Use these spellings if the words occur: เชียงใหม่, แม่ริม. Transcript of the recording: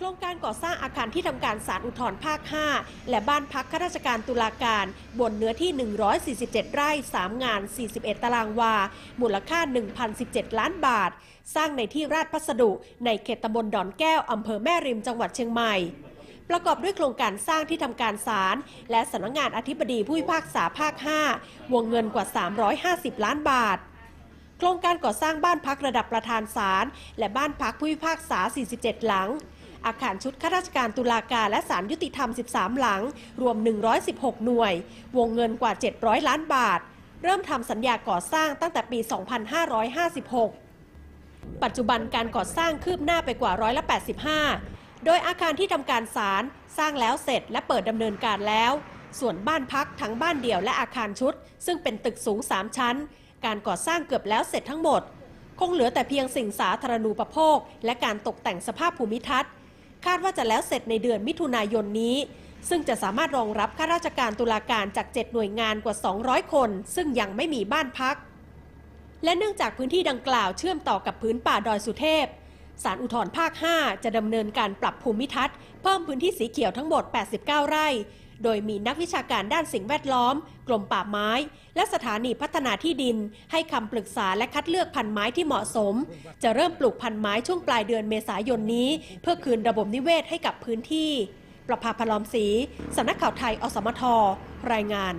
โครงการก่อสร้างอาคารที่ทำการศาลอุทธรณ์ภาค 5 และบ้านพักข้าราชการตุลาการบนเนื้อที่147ไร่3งาน41ตารางวามูลค่า 1,017 ล้านบาทสร้างในที่ราชพัสดุในเขตตำบลดอนแก้วอำเภอแม่ริมจังหวัดเชียงใหม่ประกอบด้วยโครงการสร้างที่ทำการศาลและสำนักงานอธิบดีผู้พิพากษาภาค 5 วงเงินกว่า350ล้านบาทโครงการก่อสร้างบ้านพักระดับประธานศาลและบ้านพักผู้พิพากษา47หลังอาคารชุดข้าราชการตุลาการและศาลยุติธรรม13หลังรวม116หน่วยวงเงินกว่า700ล้านบาทเริ่มทำสัญญาก่อสร้างตั้งแต่ปี2556ปัจจุบันการก่อสร้างคืบหน้าไปกว่า185โดยอาคารที่ทำการศาลสร้างแล้วเสร็จและเปิดดำเนินการแล้วส่วนบ้านพักทั้งบ้านเดี่ยวและอาคารชุดซึ่งเป็นตึกสูง3ชั้นการก่อสร้างเกือบแล้วเสร็จทั้งหมดคงเหลือแต่เพียงสิ่งสาธารณูปโภคและการตกแต่งสภาพภูมิทัศน์คาดว่าจะแล้วเสร็จในเดือนมิถุนายนนี้ซึ่งจะสามารถรองรับข้าราชการตุลาการจาก7หน่วยงานกว่า200คนซึ่งยังไม่มีบ้านพักและเนื่องจากพื้นที่ดังกล่าวเชื่อมต่อกับพื้นป่าดอยสุเทพศาลอุทธรณ์ภาค 5 จะดำเนินการปรับภูมิทัศน์เพิ่มพื้นที่สีเขียวทั้งหมด89ไร่โดยมีนักวิชาการด้านสิ่งแวดล้อมกรมป่าไม้และสถานีพัฒนาที่ดินให้คำปรึกษาและคัดเลือกพันไม้ที่เหมาะสมจะเริ่มปลูกพันไม้ช่วงปลายเดือนเมษายนนี้เพื่อคืนระบบนิเวศให้กับพื้นที่ประภาพ พลอมศรีสำนักข่าวไทยอสมทรายงาน